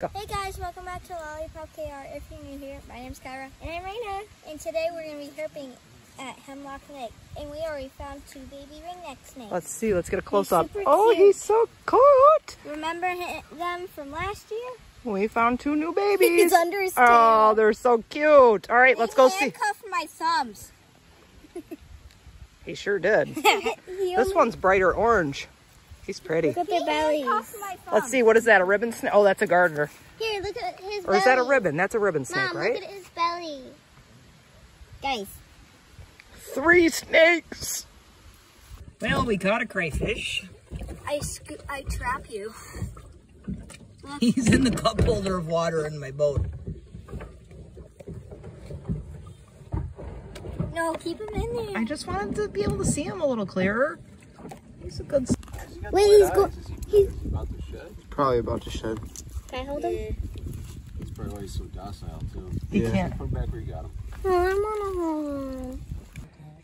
Go. Hey guys, welcome back to Lollipop KR. If you're new here, my name's Kyra. And I'm Raina. And today we're going to be herping at Hemlock Lake. And we already found two baby ringneck snakes. Let's see, let's get a close up. Oh, cute. He's so cute. Remember them from last year? We found two new babies. He's under his tail. Oh, they're so cute. All right, let's go see. He handcuffed my thumbs. He sure did. This one's brighter orange. He's pretty. Look at their bellies. Let's see, what is that, a ribbon snake? Oh, that's a gardener. Here, look at his belly. Or is that a ribbon? That's a ribbon snake, right? Look at his belly. Guys. Three snakes. Well, we caught a crayfish. I trap you. Look. He's in the cup holder of water in my boat. No, keep him in there. I just wanted to be able to see him a little clearer. He's a good... Wait, he's about to shed? He's probably about to shed. Can I hold him? Yeah. That's probably why he's so docile, too. He can't. Put him back where you got him. Oh,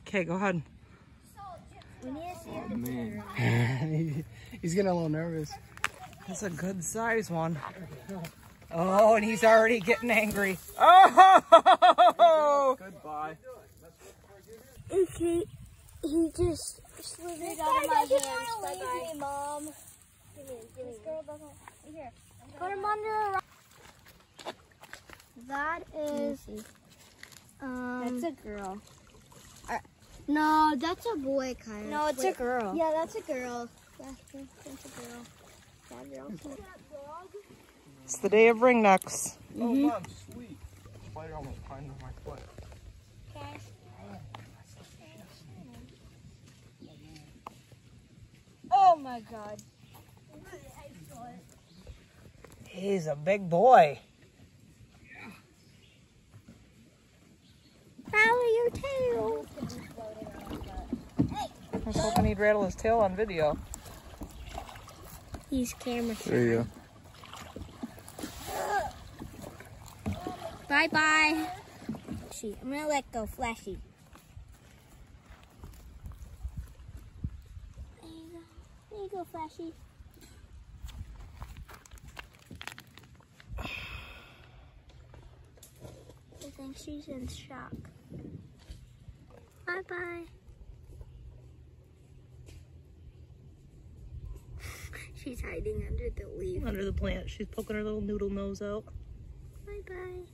okay, go ahead. We need to see him. Oh, man. He's getting a little nervous. That's a good size one. Oh, and he's already getting angry. Oh! Goodbye. Okay, he just... Slid it out of my hands. Bye-bye, Mom. Give me. This girl doesn't... Here. Put him under a rock. That is... That's a girl. No, that's a boy, kind of. No, it's a girl. Yeah, that's a girl. It's the day of ringnecks. Mm-hmm. Oh, Mom, sweet. Spider almost climbed on my foot. Okay. Oh my God. He's a big boy. Follow your tail. I was hoping he'd rattle his tail on video. He's camera shy. There you go. Bye bye. I'm gonna let go, Flashy. There you go, Flashy. I think she's in shock. Bye bye. She's hiding under the leaf. Under the plant. She's poking her little noodle nose out. Bye bye.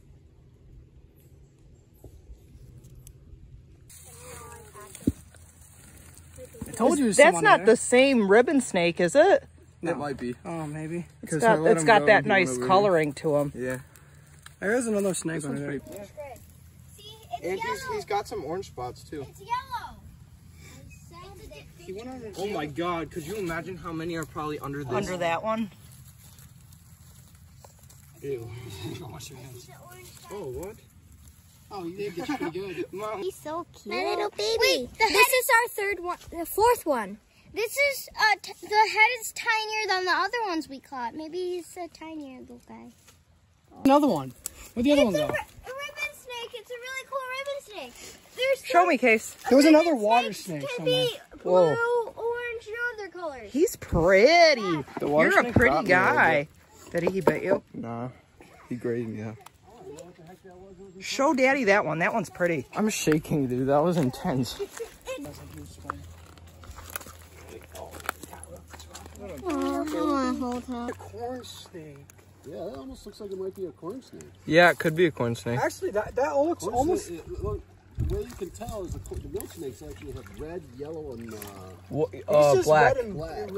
Told you that's not the same ribbon snake, is it? No. It might be. Oh, maybe. It's got that nice coloring to him. Yeah. There is another snake on there. Yeah. See, it's yellow. He's got some orange spots too. It's yellow. Oh my God! Could you imagine how many are probably under this? Under that one. Ew. Wash your hands. Oh, what? Oh, you did get pretty good. Mom. He's so cute. My little baby. Wait, this is our fourth one. This is, the head is tinier than the other ones we caught. Maybe he's a tinier little guy. Another one. Where'd the other one go? It's a ribbon snake. It's a really cool ribbon snake. Show me, Case. There was another water snake somewhere. Can be blue, orange, and other colors. He's pretty. Yeah. You're a pretty guy. Did he bite you? Nah. He grazed me up. Show Daddy that one. That one's pretty. I'm shaking, dude. That was intense. A corn snake. Yeah, that almost looks like it might be a corn snake. Yeah, it could be a corn snake. Actually, that looks almost... The way you can tell is the milk snakes actually have red, yellow, and... black.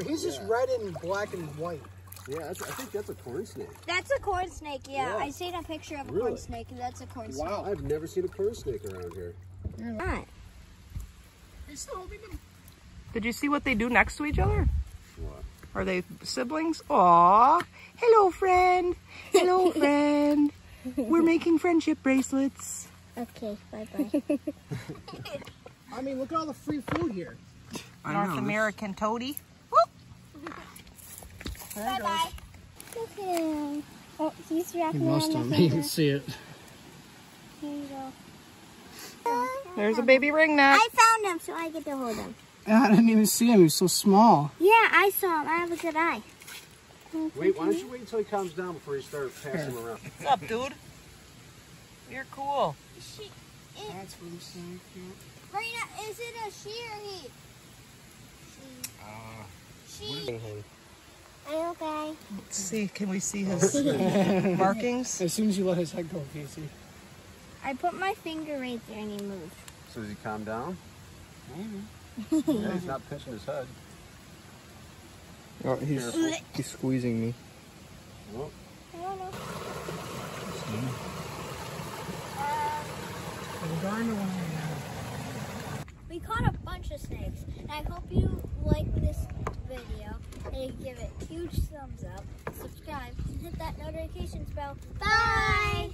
He's just red and black and white. Yeah, I think that's a corn snake. That's a corn snake, yeah. I seen a picture of a corn snake, and that's a corn snake. Wow, I've never seen a corn snake around here. You're not. They're still holding them. Did you see what they do next to each other? What? Are they siblings? Aww. Hello, friend. Hello, friend. We're making friendship bracelets. Okay, bye-bye. I mean, look at all the free food here. North American toady. Whoop. Bye-bye. Okay. Oh, he's wrapping around my finger. You can see it. Here you go. There's a baby ringneck. I found him, so I get to hold him. I didn't even see him. He was so small. Yeah, I saw him. I have a good eye. Wait, why don't you wait until he calms down before you start passing him around? What's up, dude? You're cool. She, that's what he's saying. Raina, is it a she or he? She. Are you okay? Let's see, can we see his markings? As soon as you let his head go, Casey. I put my finger right there and he moved. So does he calm down? Maybe. Yeah, he's not pinching his head. Oh, he's squeezing me. Whoa. I don't know. We caught a bunch of snakes, and I hope you like this video, and give it a huge thumbs up, subscribe, and hit that notifications bell. Bye!